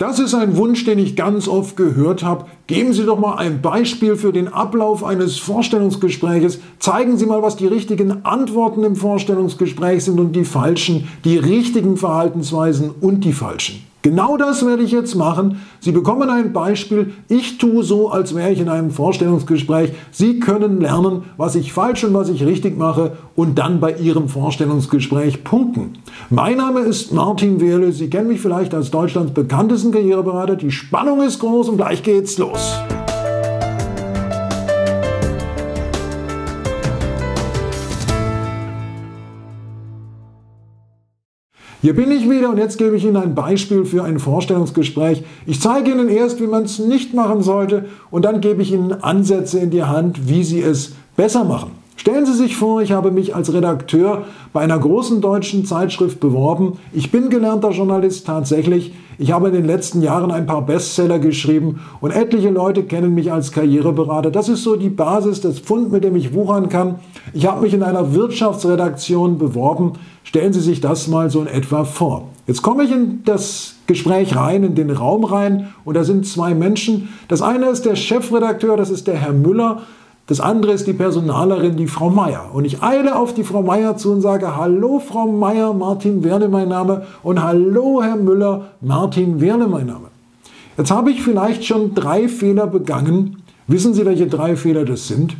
Das ist ein Wunsch, den ich ganz oft gehört habe. Geben Sie doch mal ein Beispiel für den Ablauf eines Vorstellungsgespräches. Zeigen Sie mal, was die richtigen Antworten im Vorstellungsgespräch sind und die falschen, die richtigen Verhaltensweisen und die falschen. Genau das werde ich jetzt machen. Sie bekommen ein Beispiel. Ich tue so, als wäre ich in einem Vorstellungsgespräch. Sie können lernen, was ich falsch und was ich richtig mache und dann bei Ihrem Vorstellungsgespräch punkten. Mein Name ist Martin Wehrle. Sie kennen mich vielleicht als Deutschlands bekanntesten Karriereberater. Die Spannung ist groß und gleich geht's los. Hier bin ich wieder und jetzt gebe ich Ihnen ein Beispiel für ein Vorstellungsgespräch. Ich zeige Ihnen erst, wie man es nicht machen sollte und dann gebe ich Ihnen Ansätze in die Hand, wie Sie es besser machen. Stellen Sie sich vor, ich habe mich als Redakteur bei einer großen deutschen Zeitschrift beworben. Ich bin gelernter Journalist tatsächlich. Ich habe in den letzten Jahren ein paar Bestseller geschrieben und etliche Leute kennen mich als Karriereberater. Das ist so die Basis, das Pfund, mit dem ich wuchern kann. Ich habe mich in einer Wirtschaftsredaktion beworben. Stellen Sie sich das mal so in etwa vor. Jetzt komme ich in das Gespräch rein, in den Raum rein und da sind zwei Menschen. Das eine ist der Chefredakteur, das ist der Herr Müller. Das andere ist die Personalerin, die Frau Meier. Und ich eile auf die Frau Meier zu und sage, hallo Frau Meier, Martin Wehrle mein Name und hallo Herr Müller, Martin Wehrle mein Name. Jetzt habe ich vielleicht schon drei Fehler begangen. Wissen Sie, welche drei Fehler das sind?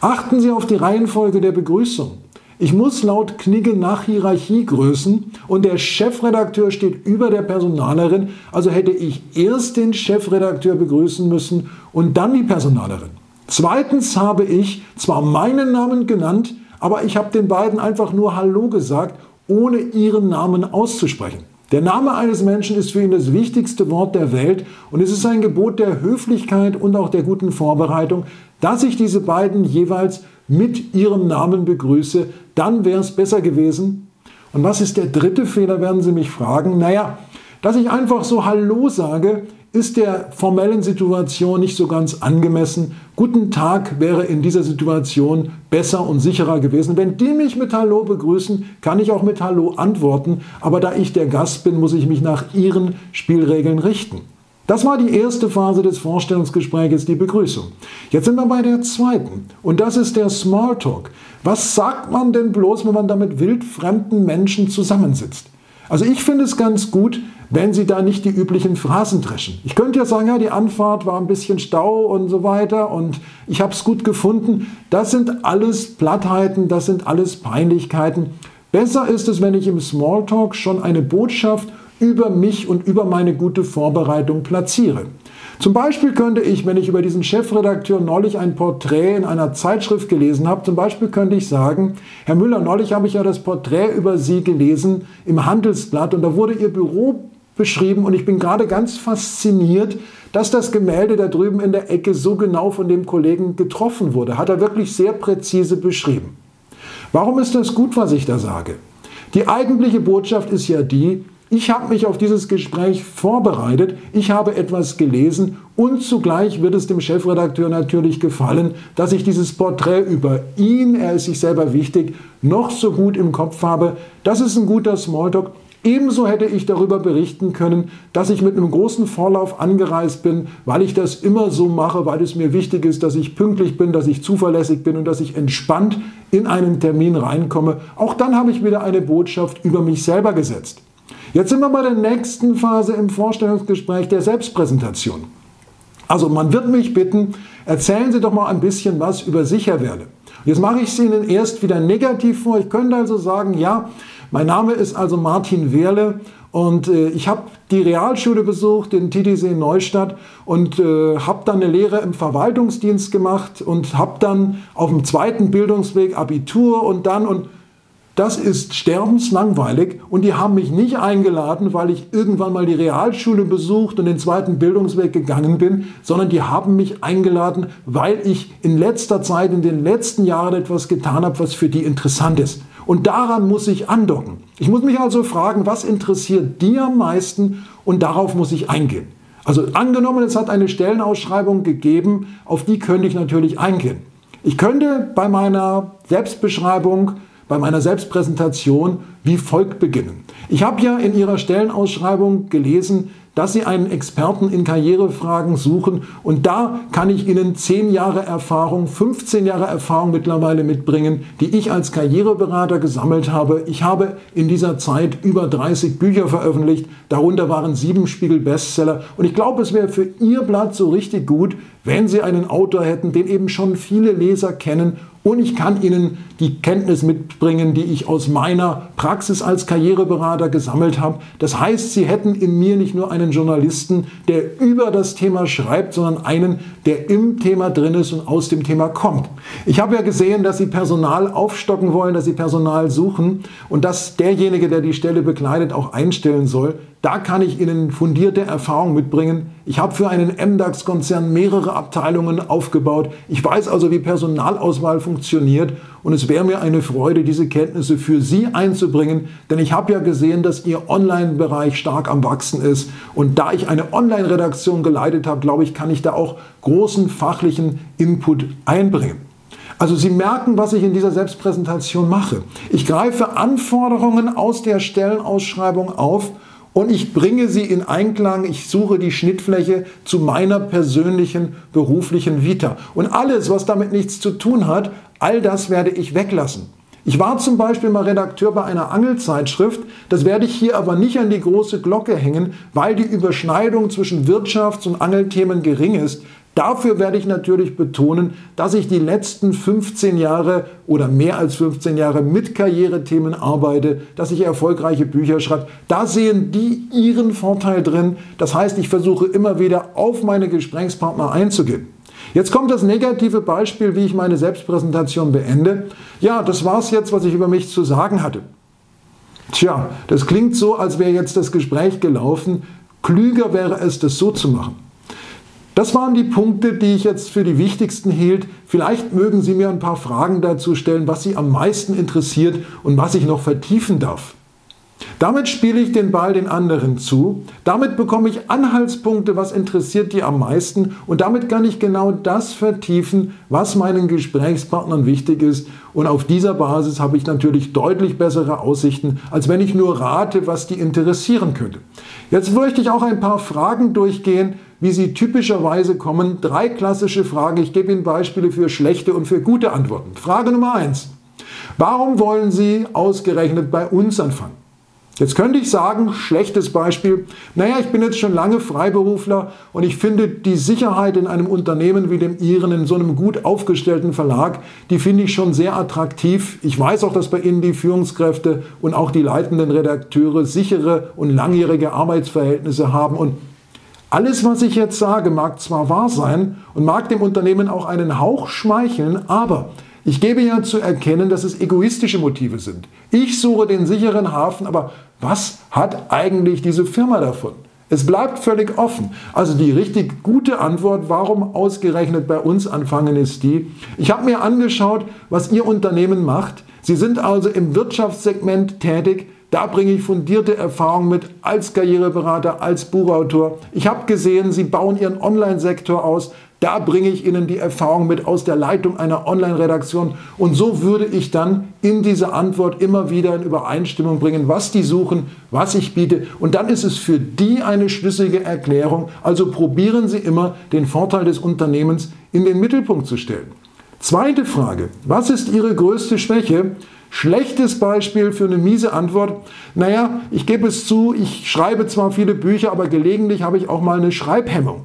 Achten Sie auf die Reihenfolge der Begrüßung. Ich muss laut Knigge nach Hierarchiegrößen und der Chefredakteur steht über der Personalerin, also hätte ich erst den Chefredakteur begrüßen müssen und dann die Personalerin. Zweitens habe ich zwar meinen Namen genannt, aber ich habe den beiden einfach nur Hallo gesagt, ohne ihren Namen auszusprechen. Der Name eines Menschen ist für ihn das wichtigste Wort der Welt und es ist ein Gebot der Höflichkeit und auch der guten Vorbereitung, dass ich diese beiden jeweils mit ihrem Namen begrüße, dann wäre es besser gewesen. Und was ist der dritte Fehler, werden Sie mich fragen? Naja, dass ich einfach so Hallo sage, ist der formellen Situation nicht so ganz angemessen. Guten Tag wäre in dieser Situation besser und sicherer gewesen. Wenn die mich mit Hallo begrüßen, kann ich auch mit Hallo antworten. Aber da ich der Gast bin, muss ich mich nach ihren Spielregeln richten. Das war die erste Phase des Vorstellungsgespräches, die Begrüßung. Jetzt sind wir bei der zweiten und das ist der Smalltalk. Was sagt man denn bloß, wenn man da mit wildfremden Menschen zusammensitzt? Also ich finde es ganz gut, wenn Sie da nicht die üblichen Phrasen dreschen. Ich könnte ja sagen, ja, die Anfahrt war ein bisschen Stau und so weiter und ich habe es gut gefunden. Das sind alles Plattheiten, das sind alles Peinlichkeiten. Besser ist es, wenn ich im Smalltalk schon eine Botschaft über mich und über meine gute Vorbereitung platziere. Zum Beispiel könnte ich, wenn ich über diesen Chefredakteur neulich ein Porträt in einer Zeitschrift gelesen habe, zum Beispiel könnte ich sagen, Herr Müller, neulich habe ich ja das Porträt über Sie gelesen im Handelsblatt und da wurde Ihr Büro beschrieben und ich bin gerade ganz fasziniert, dass das Gemälde da drüben in der Ecke so genau von dem Kollegen getroffen wurde. Hat er wirklich sehr präzise beschrieben. Warum ist das gut, was ich da sage? Die eigentliche Botschaft ist ja die, ich habe mich auf dieses Gespräch vorbereitet, ich habe etwas gelesen und zugleich wird es dem Chefredakteur natürlich gefallen, dass ich dieses Porträt über ihn, er ist sich selber wichtig, noch so gut im Kopf habe. Das ist ein guter Smalltalk. Ebenso hätte ich darüber berichten können, dass ich mit einem großen Vorlauf angereist bin, weil ich das immer so mache, weil es mir wichtig ist, dass ich pünktlich bin, dass ich zuverlässig bin und dass ich entspannt in einen Termin reinkomme. Auch dann habe ich wieder eine Botschaft über mich selber gesetzt. Jetzt sind wir bei der nächsten Phase im Vorstellungsgespräch, der Selbstpräsentation. Also man wird mich bitten, erzählen Sie doch mal ein bisschen was über sich, Herr Wehrle. Jetzt mache ich es Ihnen erst wieder negativ vor. Ich könnte also sagen, ja, mein Name ist also Martin Wehrle und ich habe die Realschule besucht in Titisee Neustadt und habe dann eine Lehre im Verwaltungsdienst gemacht und habe dann auf dem zweiten Bildungsweg Abitur und dann und... Das ist sterbenslangweilig und die haben mich nicht eingeladen, weil ich irgendwann mal die Realschule besucht und den zweiten Bildungsweg gegangen bin, sondern die haben mich eingeladen, weil ich in letzter Zeit, in den letzten Jahren etwas getan habe, was für die interessant ist. Und daran muss ich andocken. Ich muss mich also fragen, was interessiert die am meisten und darauf muss ich eingehen. Also angenommen, es hat eine Stellenausschreibung gegeben, auf die könnte ich natürlich eingehen. Ich könnte bei meiner Selbstbeschreibung, bei meiner Selbstpräsentation wie folgt beginnen. Ich habe ja in Ihrer Stellenausschreibung gelesen, dass Sie einen Experten in Karrierefragen suchen. Und da kann ich Ihnen 10 Jahre Erfahrung, 15 Jahre Erfahrung mittlerweile mitbringen, die ich als Karriereberater gesammelt habe. Ich habe in dieser Zeit über 30 Bücher veröffentlicht. Darunter waren 7 Spiegel-Bestseller. Und ich glaube, es wäre für Ihr Blatt so richtig gut, wenn Sie einen Autor hätten, den eben schon viele Leser kennen. Und ich kann Ihnen die Kenntnis mitbringen, die ich aus meiner Praxis als Karriereberater gesammelt habe. Das heißt, Sie hätten in mir nicht nur einen Journalisten, der über das Thema schreibt, sondern einen, der im Thema drin ist und aus dem Thema kommt. Ich habe ja gesehen, dass Sie Personal aufstocken wollen, dass Sie Personal suchen und dass derjenige, der die Stelle bekleidet, auch einstellen soll. Da kann ich Ihnen fundierte Erfahrung mitbringen. Ich habe für einen MDAX-Konzern mehrere Abteilungen aufgebaut. Ich weiß also, wie Personalauswahl funktioniert. Und es wäre mir eine Freude, diese Kenntnisse für Sie einzubringen. Denn ich habe ja gesehen, dass Ihr Online-Bereich stark am Wachsen ist. Und da ich eine Online-Redaktion geleitet habe, glaube ich, kann ich da auch großen fachlichen Input einbringen. Also Sie merken, was ich in dieser Selbstpräsentation mache. Ich greife Anforderungen aus der Stellenausschreibung auf. Und ich bringe sie in Einklang, ich suche die Schnittfläche zu meiner persönlichen beruflichen Vita. Und alles, was damit nichts zu tun hat, all das werde ich weglassen. Ich war zum Beispiel mal Redakteur bei einer Angelzeitschrift, das werde ich hier aber nicht an die große Glocke hängen, weil die Überschneidung zwischen Wirtschafts- und Angelthemen gering ist. Dafür werde ich natürlich betonen, dass ich die letzten 15 Jahre oder mehr als 15 Jahre mit Karrierethemen arbeite, dass ich erfolgreiche Bücher schreibe. Da sehen die ihren Vorteil drin. Das heißt, ich versuche immer wieder auf meine Gesprächspartner einzugehen. Jetzt kommt das negative Beispiel, wie ich meine Selbstpräsentation beende. Ja, das war's jetzt, was ich über mich zu sagen hatte. Tja, das klingt so, als wäre jetzt das Gespräch gelaufen. Klüger wäre es, das so zu machen. Das waren die Punkte, die ich jetzt für die wichtigsten hielt. Vielleicht mögen Sie mir ein paar Fragen dazu stellen, was Sie am meisten interessiert und was ich noch vertiefen darf. Damit spiele ich den Ball den anderen zu. Damit bekomme ich Anhaltspunkte, was interessiert die am meisten. Und damit kann ich genau das vertiefen, was meinen Gesprächspartnern wichtig ist. Und auf dieser Basis habe ich natürlich deutlich bessere Aussichten, als wenn ich nur rate, was die interessieren könnte. Jetzt möchte ich auch ein paar Fragen durchgehen, wie sie typischerweise kommen. 3 klassische Fragen. Ich gebe Ihnen Beispiele für schlechte und für gute Antworten. Frage Nummer 1. Warum wollen Sie ausgerechnet bei uns anfangen? Jetzt könnte ich sagen, schlechtes Beispiel, naja, ich bin jetzt schon lange Freiberufler und ich finde die Sicherheit in einem Unternehmen wie dem Ihren, in so einem gut aufgestellten Verlag, die finde ich schon sehr attraktiv. Ich weiß auch, dass bei Ihnen die Führungskräfte und auch die leitenden Redakteure sichere und langjährige Arbeitsverhältnisse haben und alles, was ich jetzt sage, mag zwar wahr sein und mag dem Unternehmen auch einen Hauch schmeicheln, aber ich gebe ja zu erkennen, dass es egoistische Motive sind. Ich suche den sicheren Hafen, aber was hat eigentlich diese Firma davon? Es bleibt völlig offen. Also die richtig gute Antwort, warum ausgerechnet bei uns anfangen, ist die: Ich habe mir angeschaut, was Ihr Unternehmen macht. Sie sind also im Wirtschaftssegment tätig. Da bringe ich fundierte Erfahrung mit als Karriereberater, als Buchautor. Ich habe gesehen, Sie bauen Ihren Online-Sektor aus. Da bringe ich Ihnen die Erfahrung mit aus der Leitung einer Online-Redaktion. Und so würde ich dann in diese Antwort immer wieder in Übereinstimmung bringen, was die suchen, was ich biete. Und dann ist es für die eine schlüssige Erklärung. Also probieren Sie immer, den Vorteil des Unternehmens in den Mittelpunkt zu stellen. Zweite Frage. Was ist Ihre größte Schwäche? Schlechtes Beispiel für eine miese Antwort. Naja, ich gebe es zu, ich schreibe zwar viele Bücher, aber gelegentlich habe ich auch mal eine Schreibhemmung.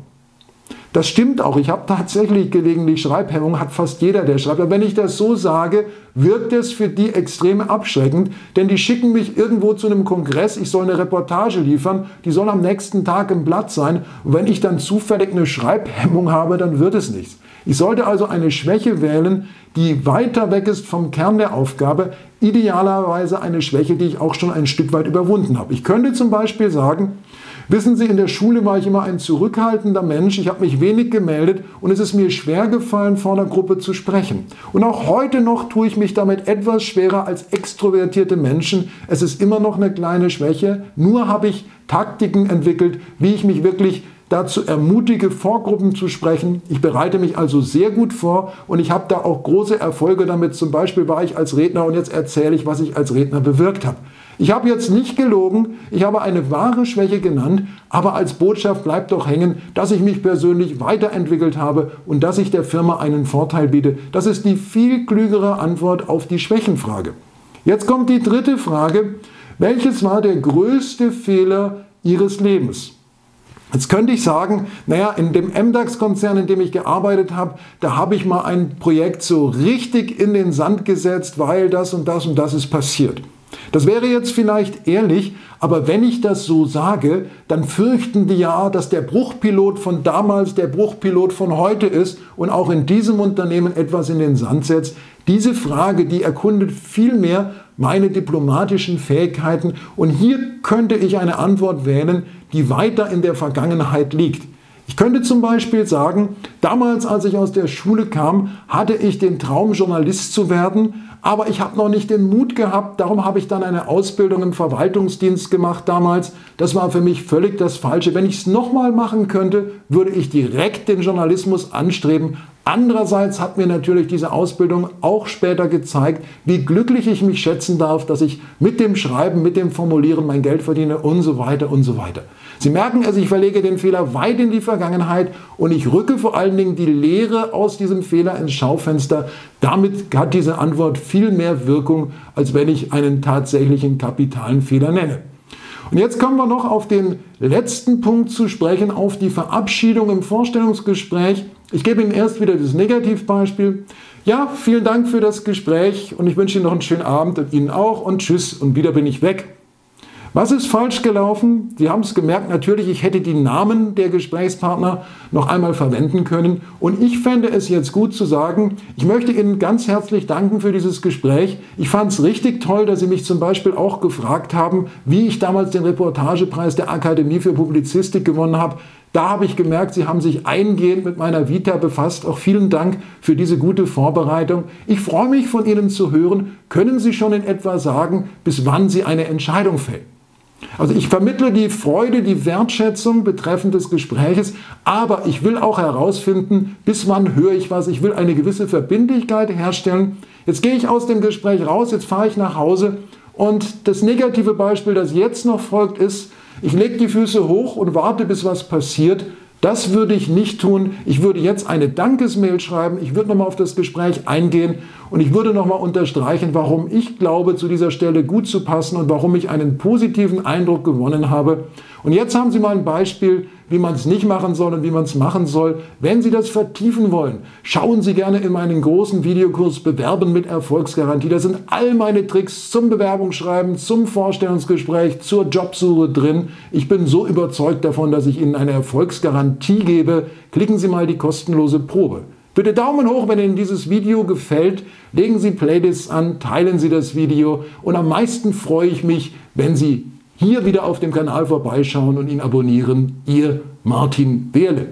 Das stimmt auch, ich habe tatsächlich gelegentlich Schreibhemmung, hat fast jeder, der schreibt. Aber wenn ich das so sage, wirkt es für die extrem abschreckend, denn die schicken mich irgendwo zu einem Kongress, ich soll eine Reportage liefern, die soll am nächsten Tag im Blatt sein. Und wenn ich dann zufällig eine Schreibhemmung habe, dann wird es nichts. Ich sollte also eine Schwäche wählen, die weiter weg ist vom Kern der Aufgabe, idealerweise eine Schwäche, die ich auch schon ein Stück weit überwunden habe. Ich könnte zum Beispiel sagen: Wissen Sie, in der Schule war ich immer ein zurückhaltender Mensch, ich habe mich wenig gemeldet und es ist mir schwer gefallen, vor einer Gruppe zu sprechen. Und auch heute noch tue ich mich damit etwas schwerer als extrovertierte Menschen. Es ist immer noch eine kleine Schwäche, nur habe ich Taktiken entwickelt, wie ich mich wirklich dazu ermutige, vor Gruppen zu sprechen. Ich bereite mich also sehr gut vor und ich habe da auch große Erfolge damit. Zum Beispiel war ich als Redner und jetzt erzähle ich, was ich als Redner bewirkt habe. Ich habe jetzt nicht gelogen, ich habe eine wahre Schwäche genannt, aber als Botschaft bleibt doch hängen, dass ich mich persönlich weiterentwickelt habe und dass ich der Firma einen Vorteil biete. Das ist die viel klügere Antwort auf die Schwächenfrage. Jetzt kommt die dritte Frage. Welches war der größte Fehler Ihres Lebens? Jetzt könnte ich sagen, naja, in dem MDAX-Konzern, in dem ich gearbeitet habe, da habe ich mal ein Projekt so richtig in den Sand gesetzt, weil das und das und das ist passiert. Das wäre jetzt vielleicht ehrlich, aber wenn ich das so sage, dann fürchten die ja, dass der Bruchpilot von damals der Bruchpilot von heute ist und auch in diesem Unternehmen etwas in den Sand setzt. Diese Frage, die erkundet vielmehr meine diplomatischen Fähigkeiten und hier könnte ich eine Antwort wählen, die weiter in der Vergangenheit liegt. Ich könnte zum Beispiel sagen, damals, als ich aus der Schule kam, hatte ich den Traum, Journalist zu werden, aber ich habe noch nicht den Mut gehabt, darum habe ich dann eine Ausbildung im Verwaltungsdienst gemacht damals. Das war für mich völlig das Falsche. Wenn ich es nochmal machen könnte, würde ich direkt den Journalismus anstreben. Andererseits hat mir natürlich diese Ausbildung auch später gezeigt, wie glücklich ich mich schätzen darf, dass ich mit dem Schreiben, mit dem Formulieren mein Geld verdiene und so weiter und so weiter. Sie merken es, ich verlege den Fehler weit in die Vergangenheit und ich rücke vor allen Dingen die Lehre aus diesem Fehler ins Schaufenster. Damit hat diese Antwort viel mehr Wirkung, als wenn ich einen tatsächlichen kapitalen Fehler nenne. Und jetzt kommen wir noch auf den letzten Punkt zu sprechen, auf die Verabschiedung im Vorstellungsgespräch. Ich gebe Ihnen erst wieder das Negativbeispiel. Ja, vielen Dank für das Gespräch und ich wünsche Ihnen noch einen schönen Abend und Ihnen auch und tschüss und wieder bin ich weg. Was ist falsch gelaufen? Sie haben es gemerkt, natürlich, ich hätte die Namen der Gesprächspartner noch einmal verwenden können und ich fände es jetzt gut zu sagen, ich möchte Ihnen ganz herzlich danken für dieses Gespräch. Ich fand es richtig toll, dass Sie mich zum Beispiel auch gefragt haben, wie ich damals den Reportagepreis der Akademie für Publizistik gewonnen habe. Da habe ich gemerkt, Sie haben sich eingehend mit meiner Vita befasst. Auch vielen Dank für diese gute Vorbereitung. Ich freue mich, von Ihnen zu hören. Können Sie schon in etwa sagen, bis wann Sie eine Entscheidung fällen? Also ich vermittle die Freude, die Wertschätzung betreffend des Gespräches, aber ich will auch herausfinden, bis wann höre ich was. Ich will eine gewisse Verbindlichkeit herstellen. Jetzt gehe ich aus dem Gespräch raus, jetzt fahre ich nach Hause und das negative Beispiel, das jetzt noch folgt, ist, ich lege die Füße hoch und warte, bis was passiert. Das würde ich nicht tun. Ich würde jetzt eine Dankesmail schreiben. Ich würde nochmal auf das Gespräch eingehen und ich würde nochmal unterstreichen, warum ich glaube, zu dieser Stelle gut zu passen und warum ich einen positiven Eindruck gewonnen habe. Und jetzt haben Sie mal ein Beispiel, wie man es nicht machen soll und wie man es machen soll. Wenn Sie das vertiefen wollen, schauen Sie gerne in meinen großen Videokurs Bewerben mit Erfolgsgarantie. Da sind all meine Tricks zum Bewerbungsschreiben, zum Vorstellungsgespräch, zur Jobsuche drin. Ich bin so überzeugt davon, dass ich Ihnen eine Erfolgsgarantie gebe. Klicken Sie mal die kostenlose Probe. Bitte Daumen hoch, wenn Ihnen dieses Video gefällt. Legen Sie Playlists an, teilen Sie das Video. Und am meisten freue ich mich, wenn Sie hier wieder auf dem Kanal vorbeischauen und ihn abonnieren. Ihr Martin Wehrle.